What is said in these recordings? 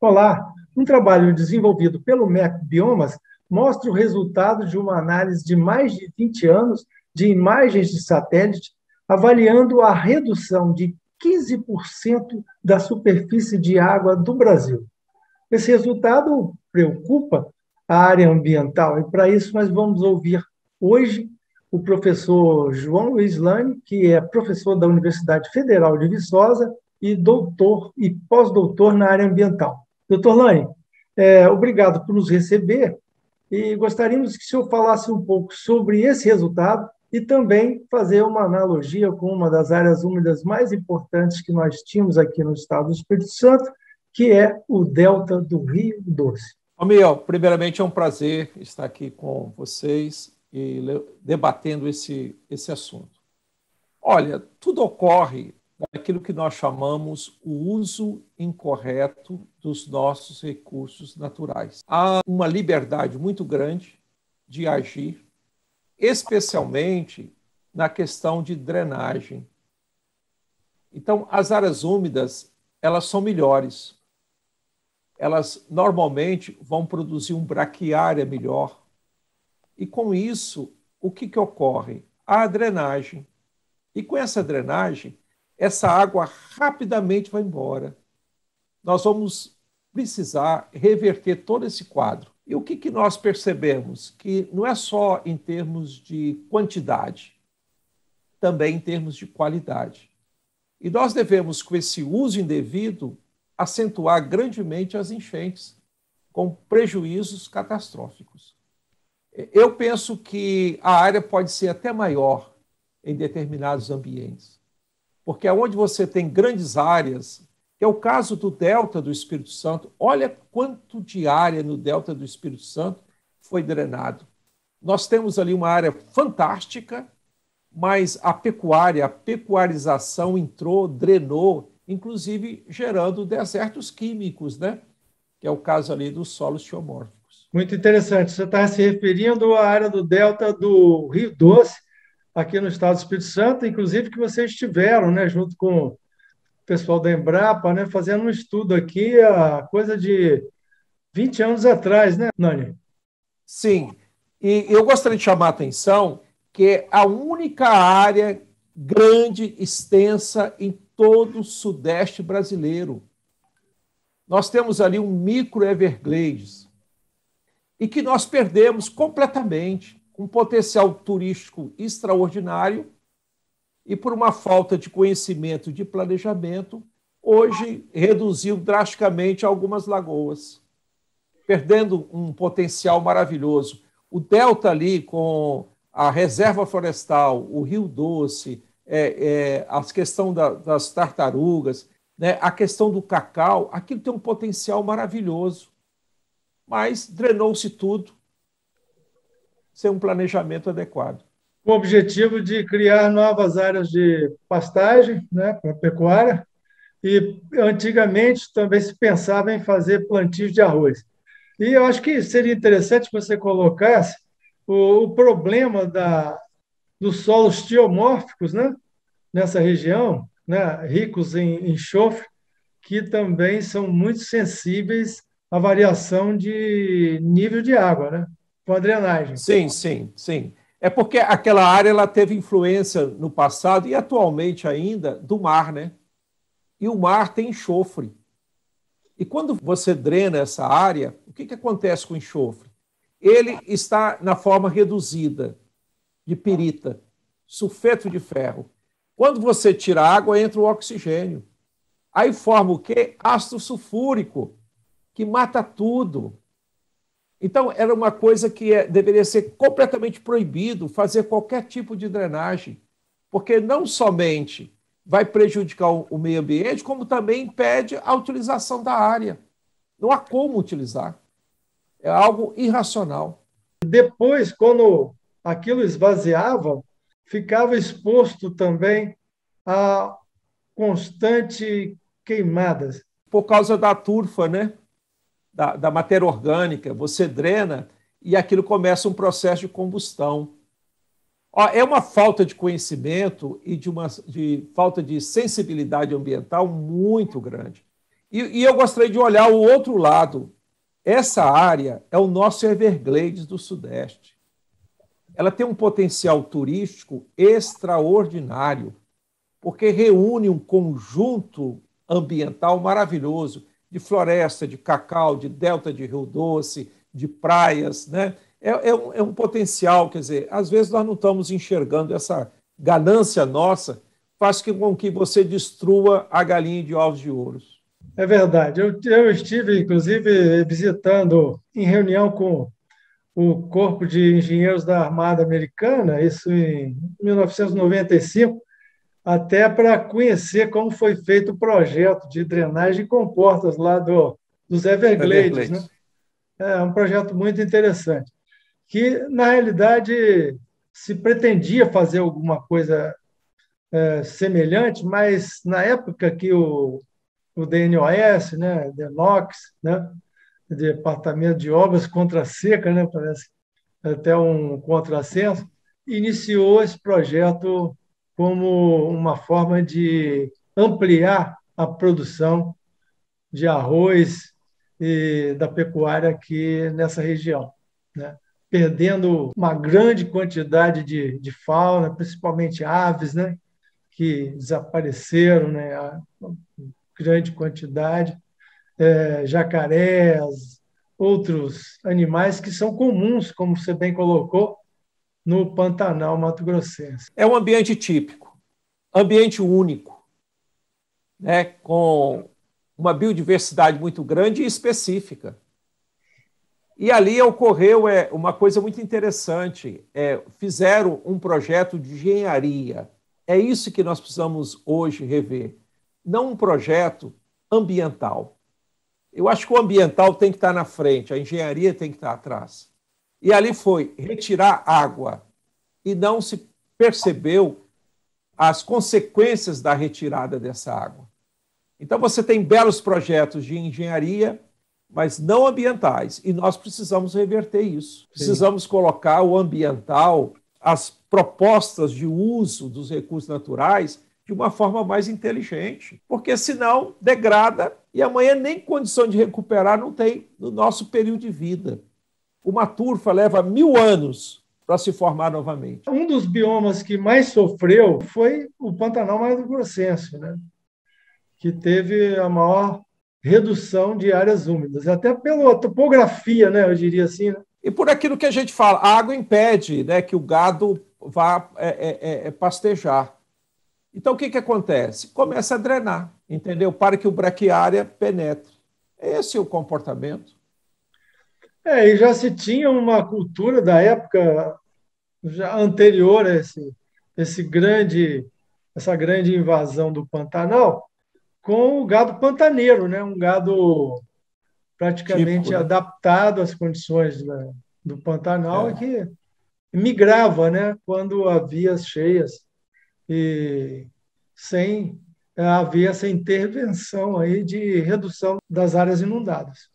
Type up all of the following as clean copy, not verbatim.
Olá, um trabalho desenvolvido pelo MEC Biomas mostra o resultado de uma análise de mais de 20 anos de imagens de satélite, avaliando a redução de 15% da superfície de água do Brasil. Esse resultado preocupa a área ambiental, e para isso nós vamos ouvir hoje o professor João Luiz Lani, que é professor da Universidade Federal de Viçosa e doutor e pós-doutor na área ambiental. Doutor Lani, obrigado por nos receber e gostaríamos que o senhor falasse um pouco sobre esse resultado e também fazer uma analogia com uma das áreas úmidas mais importantes que nós tínhamos aqui no estado do Espírito Santo, que é o Delta do Rio Doce. Amiel, primeiramente é um prazer estar aqui com vocês e debatendo esse assunto. Olha, tudo ocorre daquilo que nós chamamos o uso incorreto dos nossos recursos naturais. Há uma liberdade muito grande de agir, especialmente na questão de drenagem. Então, as áreas úmidas, elas são melhores. Elas normalmente vão produzir um braquiária melhor. E com isso, o que ocorre? A drenagem. E com essa drenagem, essa água rapidamente vai embora. Nós vamos precisar reverter todo esse quadro. E o que nós percebemos? Que não é só em termos de quantidade, também em termos de qualidade. E nós devemos, com esse uso indevido, acentuar grandemente as enchentes, com prejuízos catastróficos. Eu penso que a área pode ser até maior em determinados ambientes, porque onde você tem grandes áreas, que é o caso do Delta do Espírito Santo, olha quanto de área no Delta do Espírito Santo foi drenado. Nós temos ali uma área fantástica, mas a pecuária, a pecuarização entrou, drenou, inclusive gerando desertos químicos, né? Que é o caso ali dos solos geomórficos. Muito interessante. Você está se referindo à área do Delta do Rio Doce, aqui no estado do Espírito Santo, inclusive que vocês estiveram, né, junto com pessoal da Embrapa, né, fazendo um estudo aqui há coisa de 20 anos atrás, né, Nani? Sim, e eu gostaria de chamar a atenção que é a única área grande, extensa, em todo o sudeste brasileiro. Nós temos ali um micro Everglades, e que nós perdemos completamente, um potencial turístico extraordinário. E por uma falta de conhecimento e de planejamento, hoje reduziu drasticamente algumas lagoas, perdendo um potencial maravilhoso. O delta ali, com a reserva florestal, o Rio Doce, a questão das tartarugas, né, a questão do cacau, aquilo tem um potencial maravilhoso, mas drenou-se tudo sem um planejamento adequado. Com o objetivo de criar novas áreas de pastagem, né, para a pecuária, e antigamente também se pensava em fazer plantios de arroz. E eu acho que seria interessante que você colocasse o problema dos solos geomórficos, né, nessa região, né, ricos em enxofre, que também são muito sensíveis à variação de nível de água, né, com a drenagem. Sim, sim, sim. É porque aquela área ela teve influência no passado e atualmente ainda do mar, né? E o mar tem enxofre. E quando você drena essa área, o que acontece com o enxofre? Ele está na forma reduzida de pirita, sulfeto de ferro. Quando você tira a água, entra o oxigênio. Aí forma o quê? Ácido sulfúrico, que mata tudo. Então, era uma coisa que deveria ser completamente proibido fazer qualquer tipo de drenagem, porque não somente vai prejudicar o meio ambiente, como também impede a utilização da área. Não há como utilizar. É algo irracional. Depois, quando aquilo esvaziava, ficava exposto também a constante queimadas. Por causa da turfa, né? Da matéria orgânica, você drena e aquilo começa um processo de combustão. É uma falta de conhecimento e de falta de sensibilidade ambiental muito grande. E eu gostaria de olhar o outro lado. Essa área é o nosso Everglades do Sudeste. Ela tem um potencial turístico extraordinário, porque reúne um conjunto ambiental maravilhoso de floresta, de cacau, de delta de Rio Doce, de praias, né? É um potencial, quer dizer, às vezes nós não estamos enxergando essa ganância nossa, faz com que você destrua a galinha de ovos de ouro. É verdade. Eu estive, inclusive, visitando, em reunião com o Corpo de Engenheiros da Armada Americana, isso em 1995, até para conhecer como foi feito o projeto de drenagem com portas lá dos Everglades, né? É um projeto muito interessante, que, na realidade, se pretendia fazer alguma coisa semelhante, mas na época que o DNOS, né, DNOS, né, Departamento de Obras contra a Seca, né, parece até um contrassenso, iniciou esse projeto como uma forma de ampliar a produção de arroz e da pecuária aqui nessa região, né? Perdendo uma grande quantidade de fauna, principalmente aves, né, que desapareceram, né, grande quantidade, jacarés, outros animais que são comuns, como você bem colocou, no Pantanal mato-grossense. É um ambiente típico, ambiente único, né, com uma biodiversidade muito grande e específica. E ali ocorreu uma coisa muito interessante, fizeram um projeto de engenharia. É isso que nós precisamos hoje rever, não um projeto ambiental. Eu acho que o ambiental tem que estar na frente, a engenharia tem que estar atrás. E ali foi retirar água e não se percebeu as consequências da retirada dessa água. Então, você tem belos projetos de engenharia, mas não ambientais. E nós precisamos reverter isso. Sim. Precisamos colocar o ambiental, as propostas de uso dos recursos naturais, de uma forma mais inteligente. Porque, senão, degrada e amanhã nem condição de recuperar não tem no nosso período de vida. Uma turfa leva 1000 anos para se formar novamente. Um dos biomas que mais sofreu foi o Pantanal mato-grossense, né? Que teve a maior redução de áreas úmidas, até pela topografia, né, eu diria assim, né? E por aquilo que a gente fala, a água impede, né, que o gado vá pastejar. Então, o que acontece? Começa a drenar, entendeu? Para que o braquiária penetre. Esse é o comportamento. E já se tinha uma cultura da época já anterior a essa grande invasão do Pantanal, com o gado pantaneiro, né? Um gado praticamente típico, né? Adaptado às condições do Pantanal, e que migrava, né, quando havia as cheias, e sem haver essa intervenção aí de redução das áreas inundadas.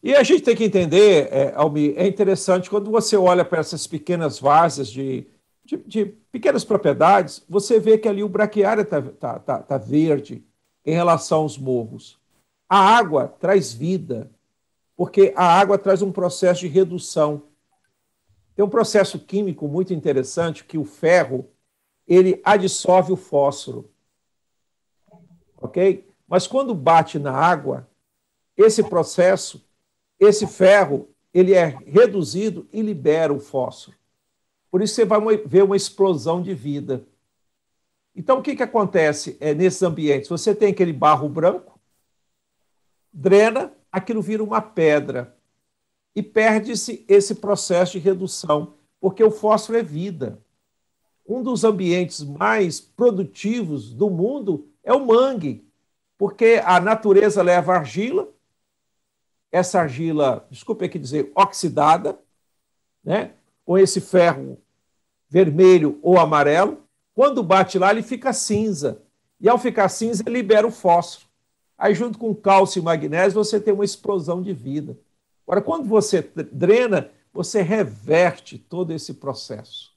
E a gente tem que entender, Almir, é interessante, quando você olha para essas pequenas várzeas de pequenas propriedades, você vê que ali o braquiária está verde em relação aos morros. A água traz vida, porque a água traz um processo de redução. Tem um processo químico muito interessante, que o ferro ele adsorve o fósforo. Ok? Mas quando bate na água, esse processo, esse ferro, ele é reduzido e libera o fósforo. Por isso você vai ver uma explosão de vida. Então, o que acontece nesses ambientes? Você tem aquele barro branco, drena, aquilo vira uma pedra e perde-se esse processo de redução, porque o fósforo é vida. Um dos ambientes mais produtivos do mundo é o mangue, porque a natureza leva argila, essa argila, desculpe aqui dizer, oxidada, né? Com esse ferro vermelho ou amarelo, quando bate lá, ele fica cinza. E, ao ficar cinza, ele libera o fósforo. Aí, junto com cálcio e magnésio, você tem uma explosão de vida. Agora, quando você drena, você reverte todo esse processo.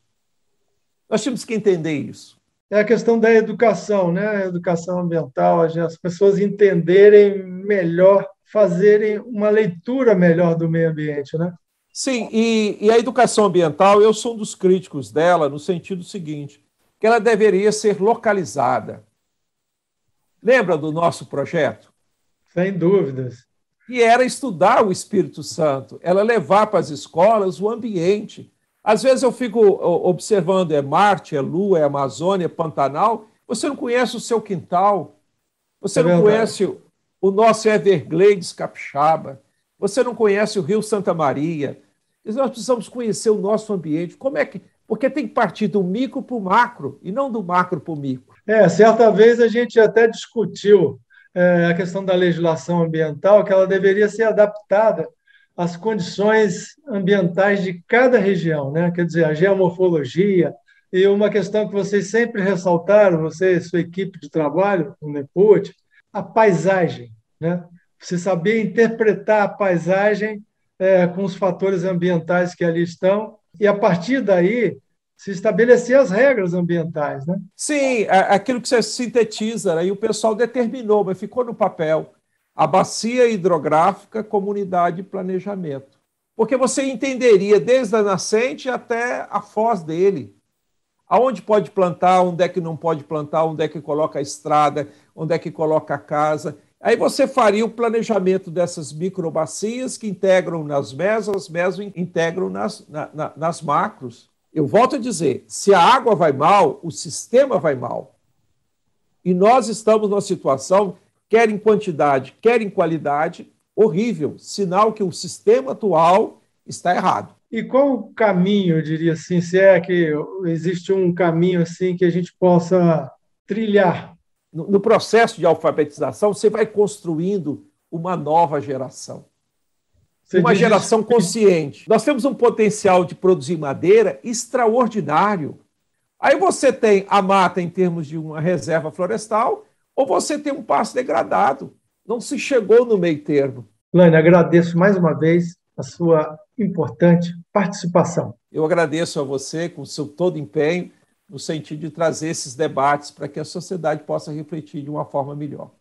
Nós temos que entender isso. é a questão da educação, né? Educação ambiental, as pessoas entenderem melhor, fazerem uma leitura melhor do meio ambiente, né? Sim, e a educação ambiental, eu sou um dos críticos dela no sentido seguinte, que ela deveria ser localizada. Lembra do nosso projeto? Sem dúvidas. E era estudar o Espírito Santo, ela levar para as escolas o ambiente. Às vezes eu fico observando, é Marte, é Lua, é Amazônia, é Pantanal, você não conhece o seu quintal, você não conhece o nosso Everglades capixaba, você não conhece o Rio Santa Maria. Nós precisamos conhecer o nosso ambiente. Como é que... Porque tem que partir do micro para o macro, e não do macro para o micro. Certa vez a gente até discutiu a questão da legislação ambiental, que ela deveria ser adaptada às condições ambientais de cada região, né? Quer dizer, a geomorfologia, e uma questão que vocês sempre ressaltaram, você e sua equipe de trabalho, o NEPUT, a paisagem, né? Você saber interpretar a paisagem com os fatores ambientais que ali estão, e a partir daí se estabelecer as regras ambientais, né? Sim, aquilo que você sintetiza, aí o pessoal determinou, mas ficou no papel, a bacia hidrográfica, comunidade e planejamento. Porque você entenderia desde a nascente até a foz dele. Aonde pode plantar, onde é que não pode plantar, onde é que coloca a estrada, onde é que coloca a casa. Aí você faria o planejamento dessas microbacias que integram nas mesas, as mesas integram nas macros. Eu volto a dizer, se a água vai mal, o sistema vai mal. E nós estamos numa situação, quer em quantidade, quer em qualidade, horrível. Sinal que o sistema atual está errado. E qual o caminho, eu diria assim, se é que existe um caminho assim que a gente possa trilhar? No processo de alfabetização, você vai construindo uma nova geração. Uma geração consciente. Nós temos um potencial de produzir madeira extraordinário. Aí você tem a mata em termos de uma reserva florestal ou você tem um pasto degradado. Não se chegou no meio termo. Lani, agradeço mais uma vez a sua importante participação. Eu agradeço a você com o seu todo empenho no sentido de trazer esses debates para que a sociedade possa refletir de uma forma melhor.